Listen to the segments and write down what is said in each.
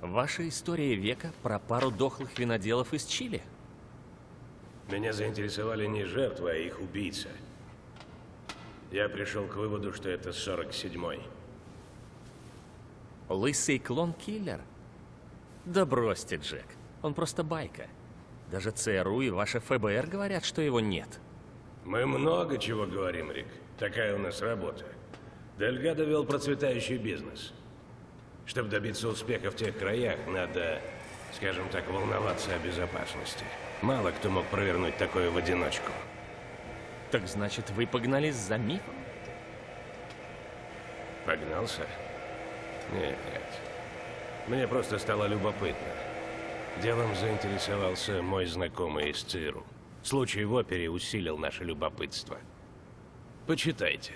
Ваша история века про пару дохлых виноделов из Чили? Меня заинтересовали не жертвы, а их убийца. Я пришел к выводу, что это 47-й. Лысый клон-киллер? Да бросьте, Джек. Он просто байка. Даже ЦРУ и ваше ФБР говорят, что его нет. Мы много чего говорим, Рик. Такая у нас работа. Дельгадо вел процветающий бизнес. Чтобы добиться успеха в тех краях, надо, скажем так, волноваться о безопасности. Мало кто мог провернуть такое в одиночку. Так значит, вы погнались за мифом? Погнался? Нет, нет. Мне просто стало любопытно. Делом заинтересовался мой знакомый из ЦРУ. Случай в опере усилил наше любопытство. Почитайте.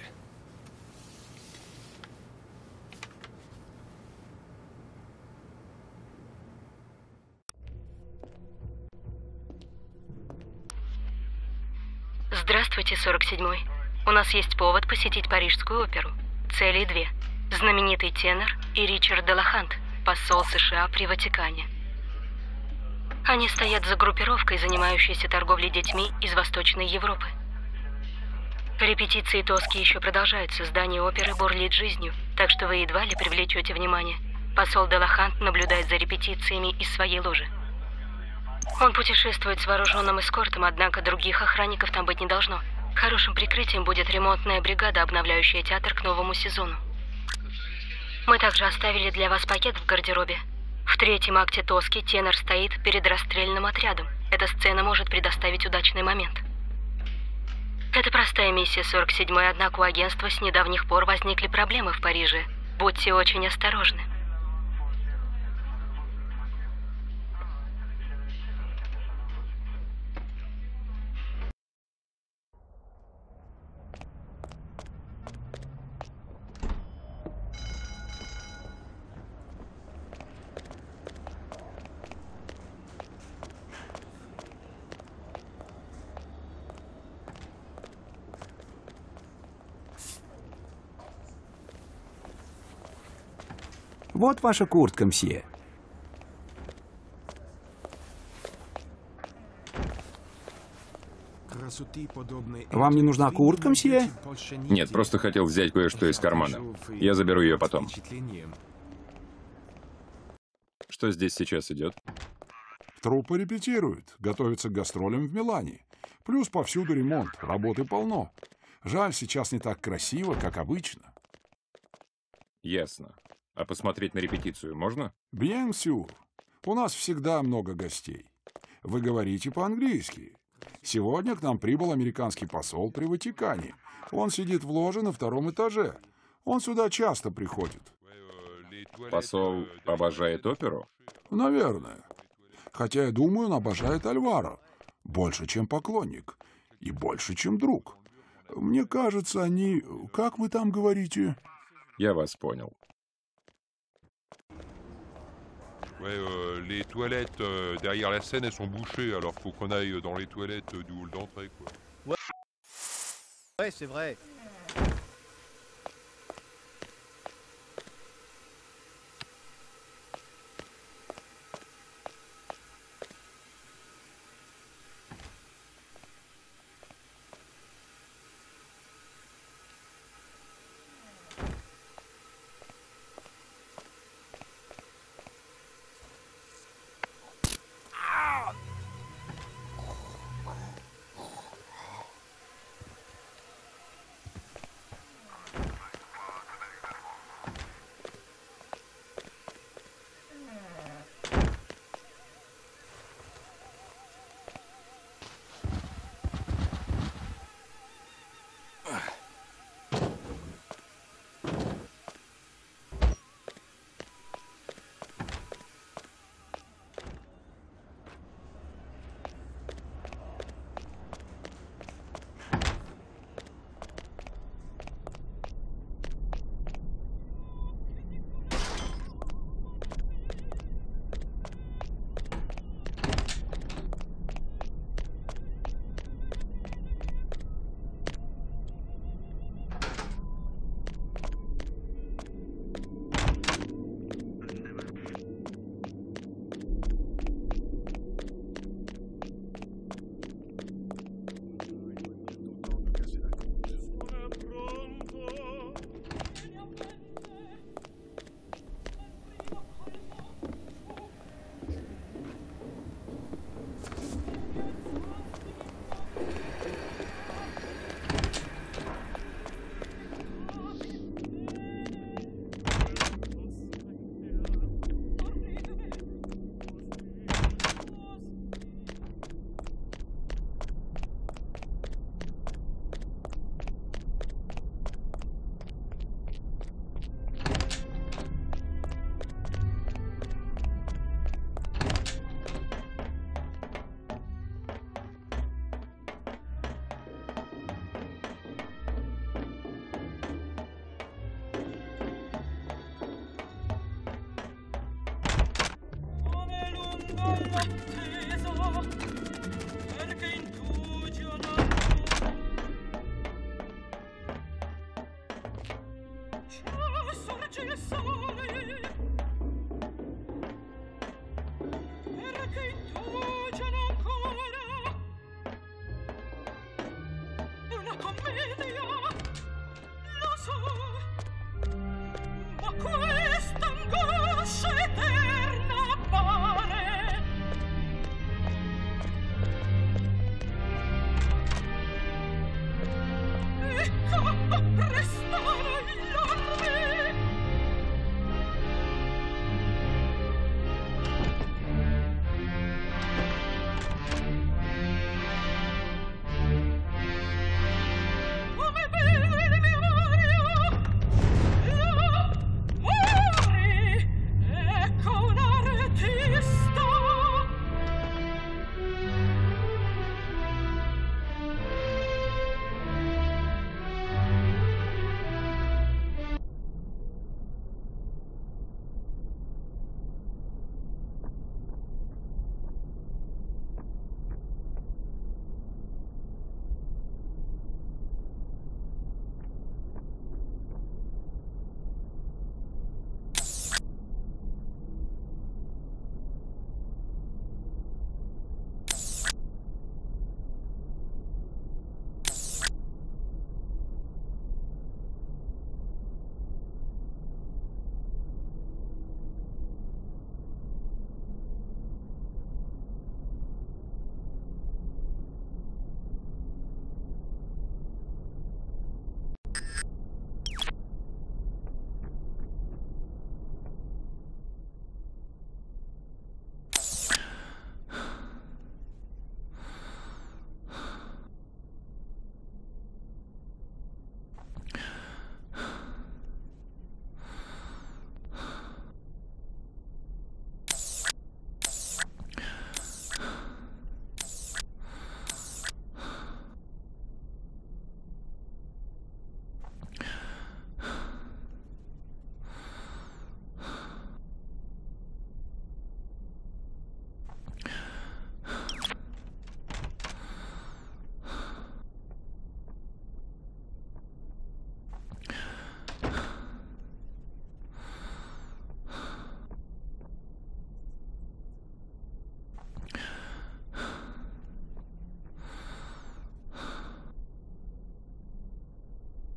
Здравствуйте, 47-й. У нас есть повод посетить Парижскую оперу. Цели две. Знаменитый тенор и Ричард Делахант, посол США при Ватикане. Они стоят за группировкой, занимающейся торговлей детьми из Восточной Европы. Репетиции «Тоски» еще продолжаются, здание оперы бурлит жизнью, так что вы едва ли привлечете внимание. Посол Делахант наблюдает за репетициями из своей ложи. Он путешествует с вооруженным эскортом, однако других охранников там быть не должно. Хорошим прикрытием будет ремонтная бригада, обновляющая театр к новому сезону. Мы также оставили для вас пакет в гардеробе. В третьем акте «Тоски» тенор стоит перед расстрельным отрядом. Эта сцена может предоставить удачный момент. Это простая миссия 47-й, однако у агентства с недавних пор возникли проблемы в Париже. Будьте очень осторожны. Вот ваша куртка, мсье. Вам не нужна куртка, мсье? Нет, просто хотел взять кое-что из кармана. Я заберу ее потом. Что здесь сейчас идет? Труппа репетирует, готовится к гастролям в Милане. Плюс повсюду ремонт, работы полно. Жаль, сейчас не так красиво, как обычно. Ясно. А посмотреть на репетицию можно? Bien sûr. У нас всегда много гостей. Вы говорите по-английски. Сегодня к нам прибыл американский посол при Ватикане. Он сидит в ложе на втором этаже. Он сюда часто приходит. Посол обожает оперу? Наверное. Хотя, я думаю, он обожает Альвара. Больше, чем поклонник. И больше, чем друг. Мне кажется, они... Как вы там говорите? Я вас понял. Les toilettes derrière la scène, elles sont bouchées, alors faut qu'on aille dans les toilettes du hall d'entrée, quoi. Ouais, ouais c'est vrai.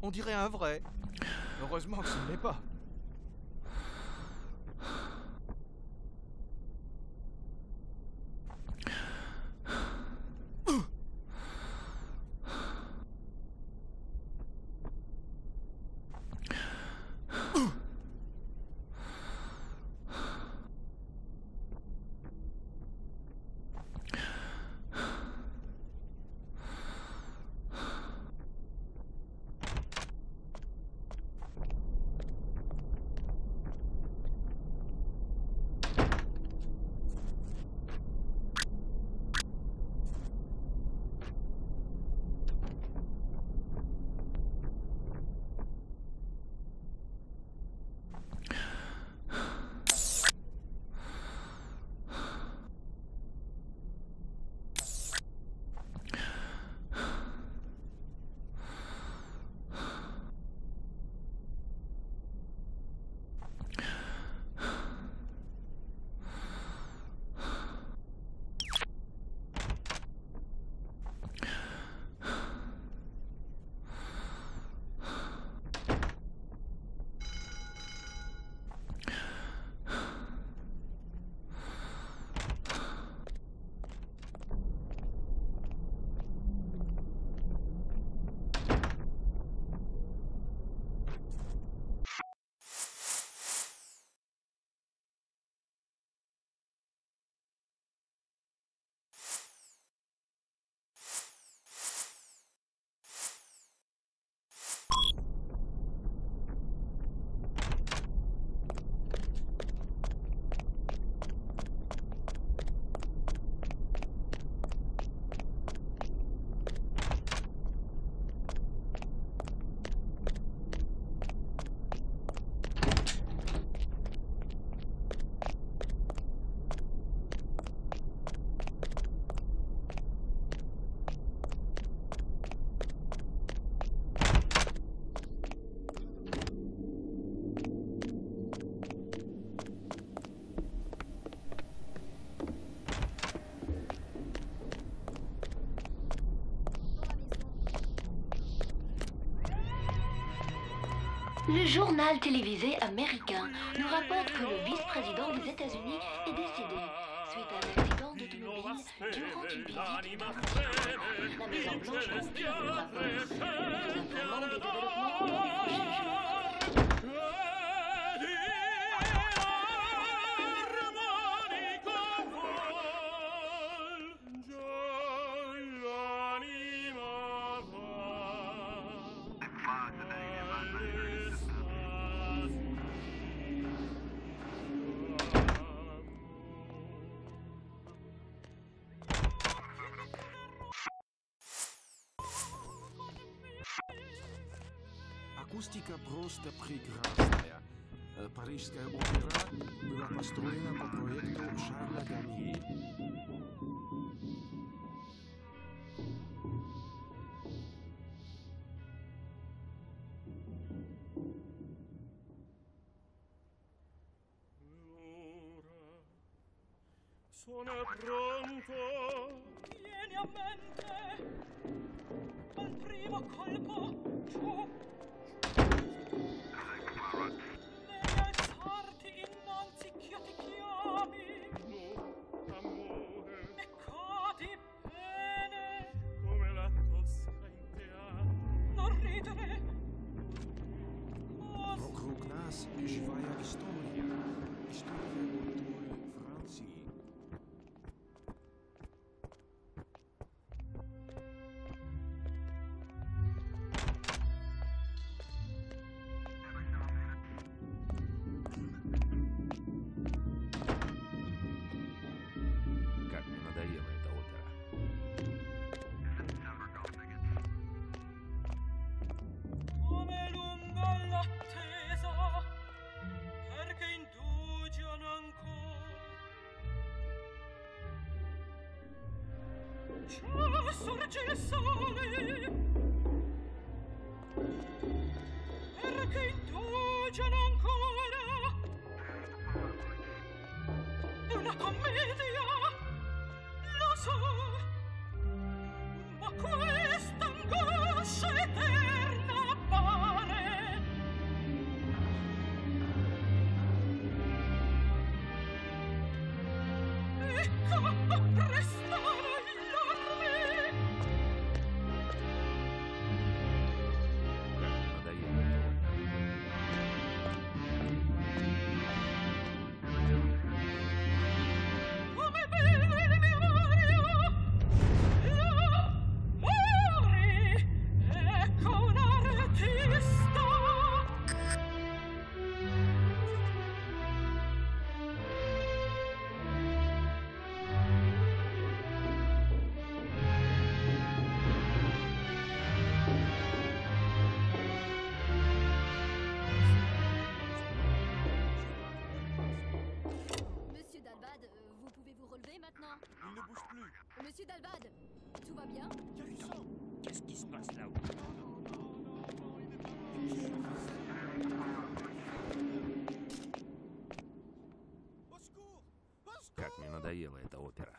On dirait un vrai. Heureusement que ce ne l'est pas. Le journal télévisé américain nous rapporte que le vice-président des États-Unis est décédé suite à un accident d'automobile durant une visite à la Maison Blanche au Japon. Nous informons des développements dans les prochains jours. Акустика просто прекрасная. Парижская опера была построена по проекту Шарля Гарнье. Вокруг нас живая история. История культуры Франции. Как мне надоела эта опера. Sorge il sole perché indugiano ancora una commedia, lo so, ma questa angoscia eterna appare. Ecco, presto. Monsieur Dalbad, tout va bien? Qu'est-ce qui se passe là-haut? Как мне надоела эта опера.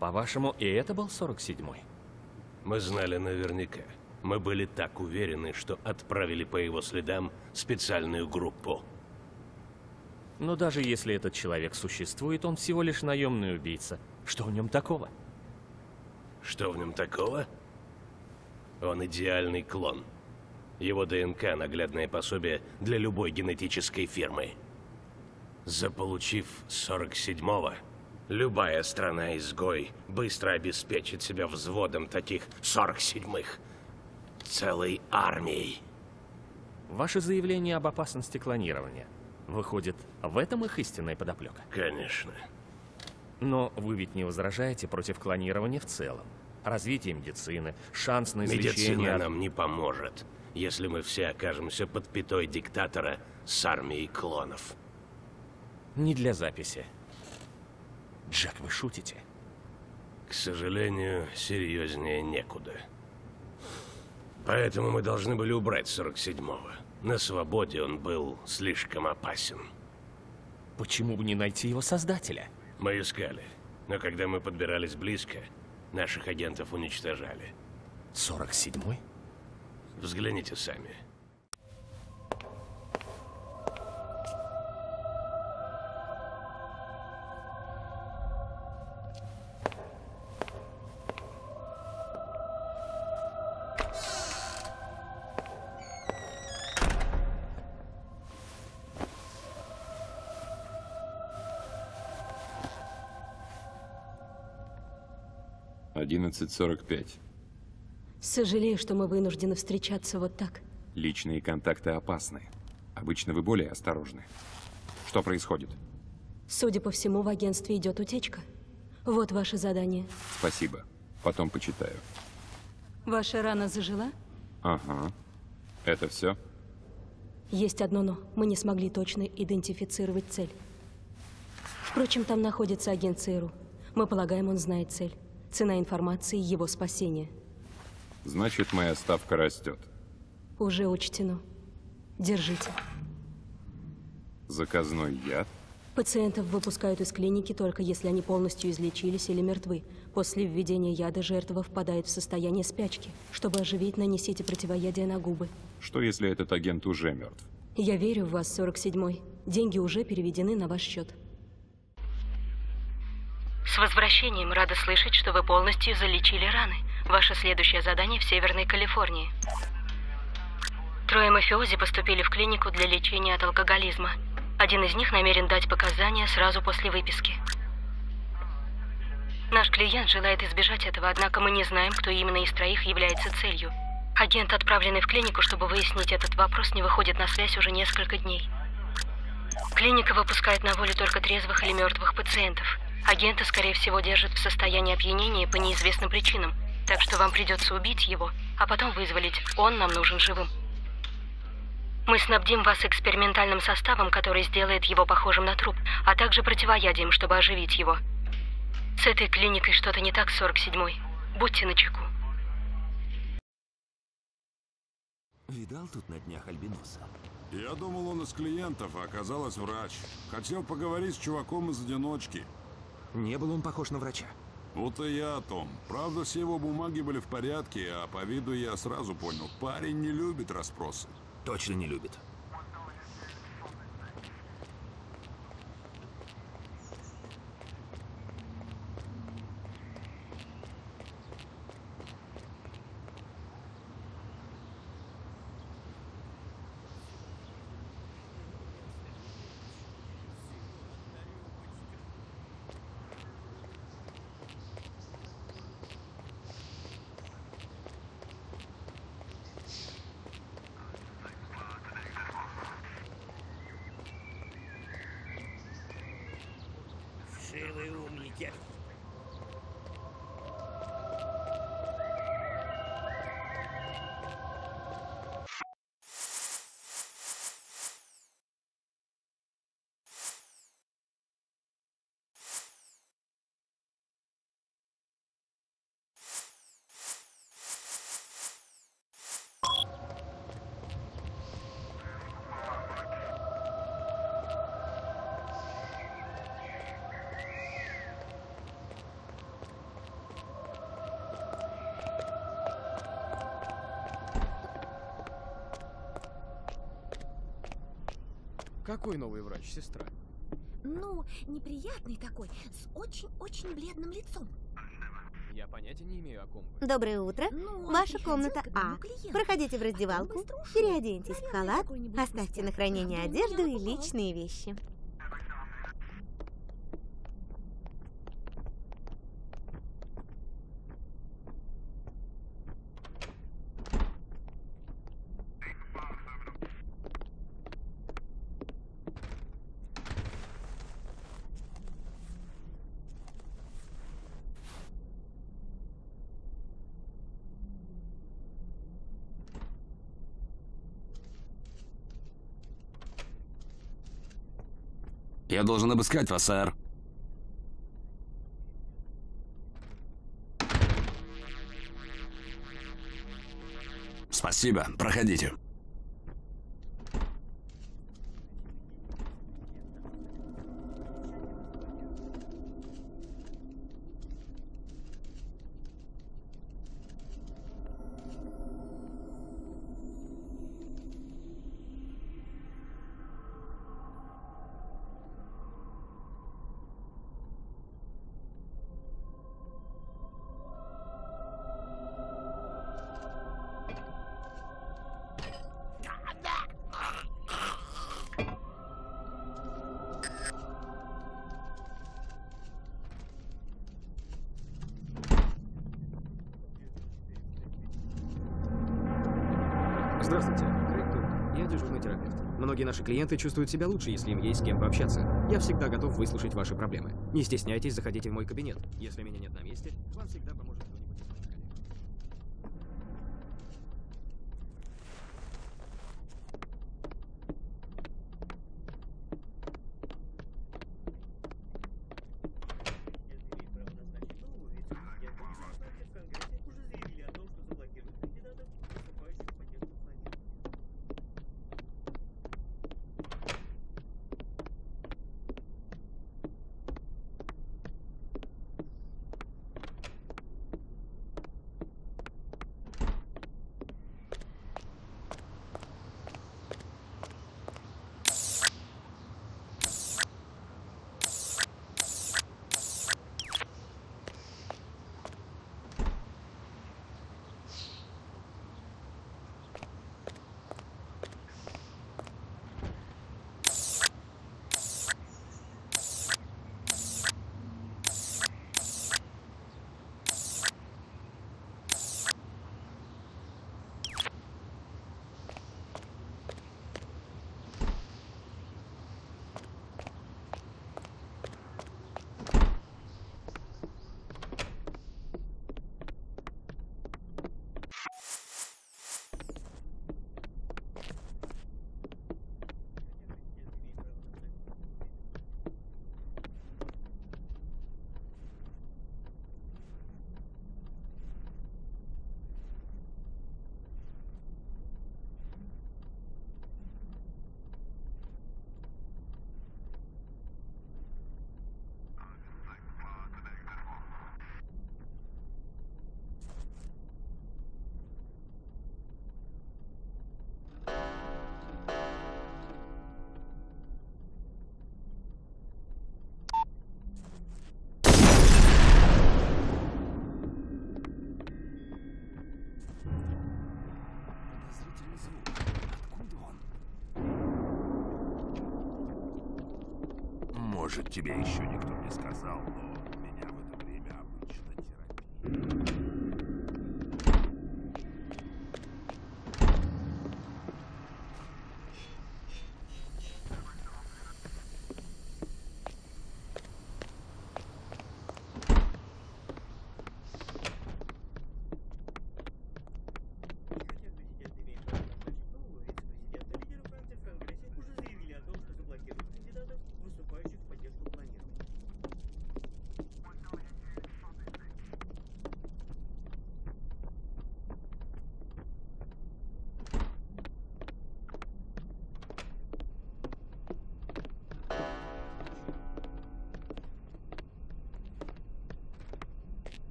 По-вашему, и это был 47-й? Мы знали наверняка. Мы были так уверены, что отправили по его следам специальную группу. Но даже если этот человек существует, он всего лишь наемный убийца. Что в нем такого? Что в нем такого? Он идеальный клон. Его ДНК – наглядное пособие для любой генетической фирмы. Заполучив 47-го, любая страна-изгой быстро обеспечит себя взводом таких 47-х. Целой армией. Ваше заявление об опасности клонирования. Выходит, в этом их истинная подоплека? Конечно. Но вы ведь не возражаете против клонирования в целом? Развитие медицины, шанс на излечение... Медицина нам не поможет, если мы все окажемся под пятой диктатора с армией клонов. Не для записи. Джек, вы шутите? К сожалению, серьезнее некуда. Поэтому мы должны были убрать 47-го. На свободе он был слишком опасен. Почему бы не найти его создателя? Мы искали, но когда мы подбирались близко, наших агентов уничтожали. 47-й? Взгляните сами. Сожалею, что мы вынуждены встречаться вот так. Личные контакты опасны. Обычно вы более осторожны. Что происходит? Судя по всему, в агентстве идет утечка. Вот ваше задание. Спасибо. Потом почитаю. Ваша рана зажила? Ага. Это все? Есть одно но. Мы не смогли точно идентифицировать цель. Впрочем, там находится агент ЦРУ. Мы полагаем, он знает цель. Цена информации – его спасение. Значит, моя ставка растет. Уже учтено. Держите. Заказной яд? Пациентов выпускают из клиники только если они полностью излечились или мертвы. После введения яда жертва впадает в состояние спячки. Чтобы оживить, нанесите противоядие на губы. Что, если этот агент уже мертв? Я верю в вас, 47-й. Деньги уже переведены на ваш счет. С возвращением. Рада слышать, что вы полностью залечили раны. Ваше следующее задание в Северной Калифорнии. 3 мафиози поступили в клинику для лечения от алкоголизма. Один из них намерен дать показания сразу после выписки. Наш клиент желает избежать этого, однако мы не знаем, кто именно из троих является целью. Агент, отправленный в клинику, чтобы выяснить этот вопрос, не выходит на связь уже несколько дней. Клиника выпускает на волю только трезвых или мертвых пациентов. Агента, скорее всего, держит в состоянии опьянения по неизвестным причинам, так что вам придется убить его, а потом вызволить. Он нам нужен живым. Мы снабдим вас экспериментальным составом, который сделает его похожим на труп, а также противоядием, чтобы оживить его. С этой клиникой что-то не так, 47-й. Будьте начеку. Видал тут на днях Альбиноса? Я думал, он из клиентов, а оказалось врач. Хотел поговорить с чуваком из одиночки. Не был он похож на врача. Вот и я о том. Правда, все его бумаги были в порядке, а по виду я сразу понял. Парень не любит расспросы. Точно не любит. Какой новый врач, сестра? Ну, неприятный такой, с очень-очень бледным лицом. Я понятия не имею о ком. Доброе утро. Ваша комната А. Проходите в раздевалку, переоденьтесь в халат, оставьте на хранение одежду и личные вещи. Я должен обыскать вас, сэр. Спасибо. Проходите. Наши клиенты чувствуют себя лучше, если им есть с кем пообщаться. Я всегда готов выслушать ваши проблемы. Не стесняйтесь, заходите в мой кабинет. Если меня нет на месте, вам всегда поможет кто-нибудь. Может, тебе еще никто не сказал, но меня в это время обычно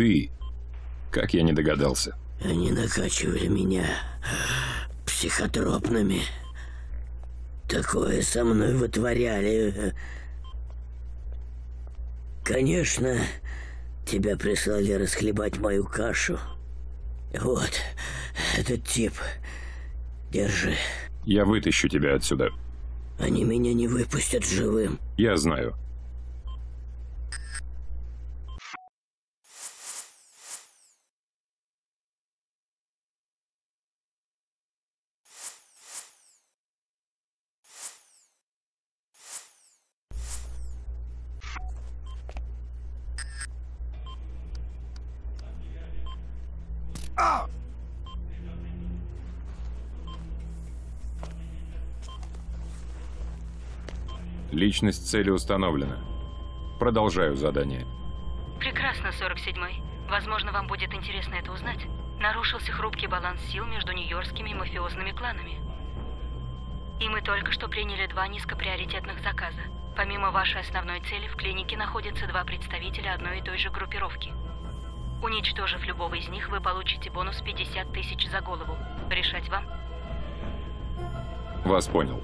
ты. Как я не догадался? Они накачивали меня психотропными. Такое со мной вытворяли. Конечно, тебя прислали расхлебать мою кашу. Вот, этот тип. Держи. Я вытащу тебя отсюда. Они меня не выпустят живым. Я знаю. Личность цели установлена. Продолжаю задание. Прекрасно, 47-й. Возможно, вам будет интересно это узнать. Нарушился хрупкий баланс сил между нью-йоркскими мафиозными кланами. И мы только что приняли два низкоприоритетных заказа. Помимо вашей основной цели, в клинике находятся два представителя одной и той же группировки. Уничтожив любого из них, вы получите бонус 50 тысяч за голову. Решать вам. Вас понял.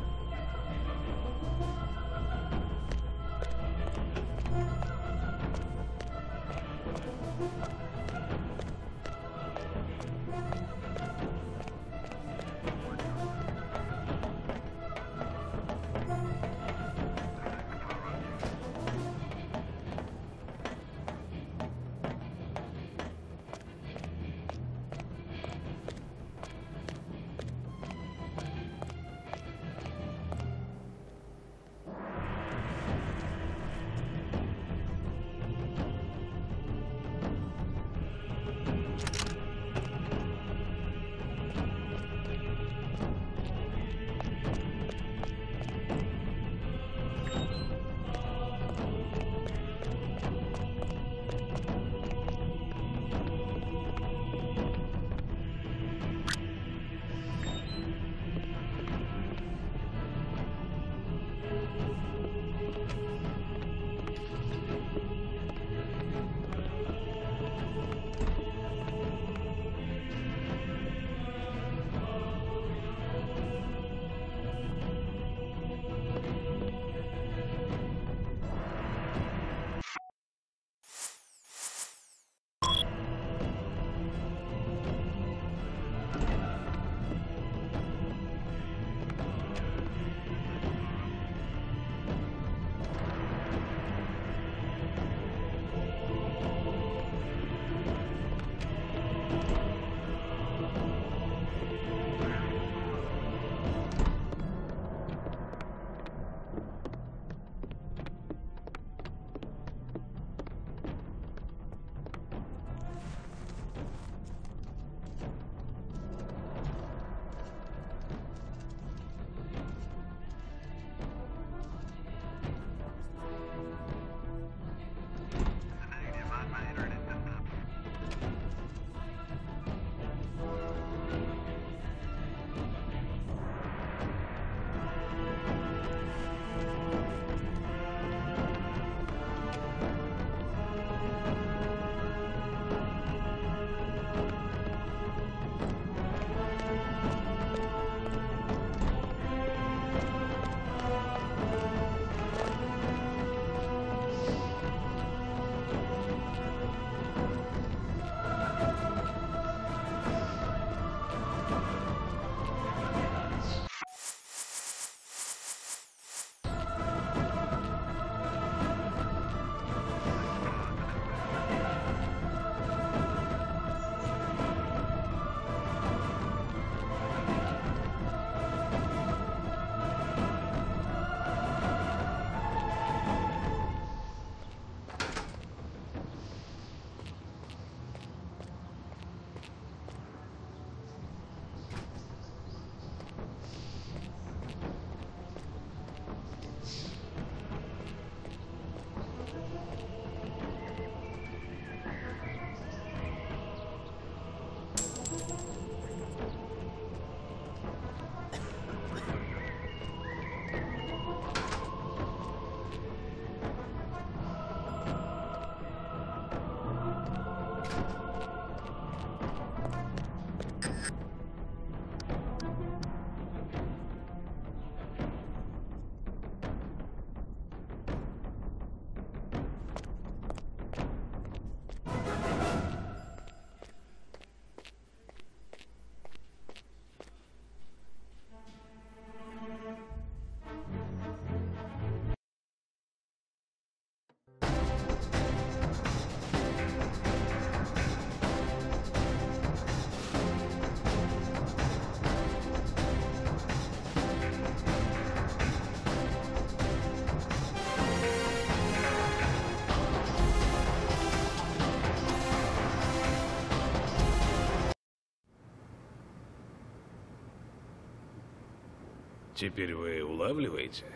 Теперь вы улавливаете?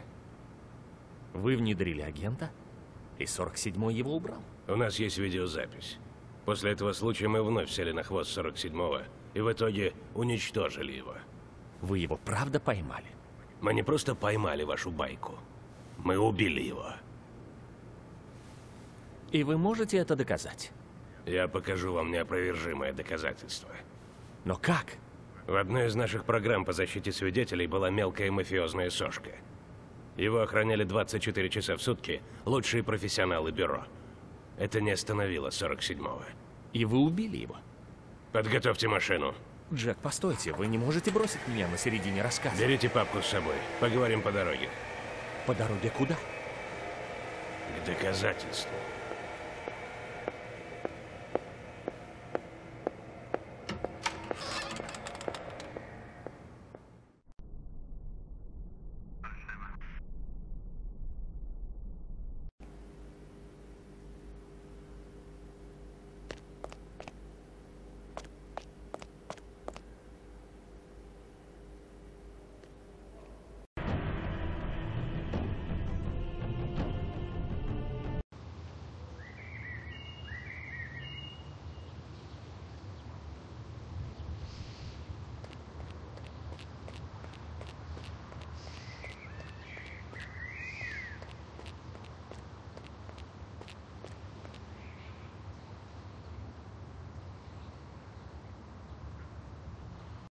Вы внедрили агента, и 47-й его убрал. У нас есть видеозапись. После этого случая мы вновь сели на хвост 47-го, и в итоге уничтожили его. Вы его правда поймали? Мы не просто поймали вашу байку. Мы убили его. И вы можете это доказать? Я покажу вам неопровержимое доказательство. Но как? В одной из наших программ по защите свидетелей была мелкая мафиозная сошка. Его охраняли 24 часа в сутки лучшие профессионалы бюро. Это не остановило 47-го. И вы убили его? Подготовьте машину. Джек, постойте, вы не можете бросить меня на середине рассказа. Берите папку с собой, поговорим по дороге. По дороге куда? К доказательству.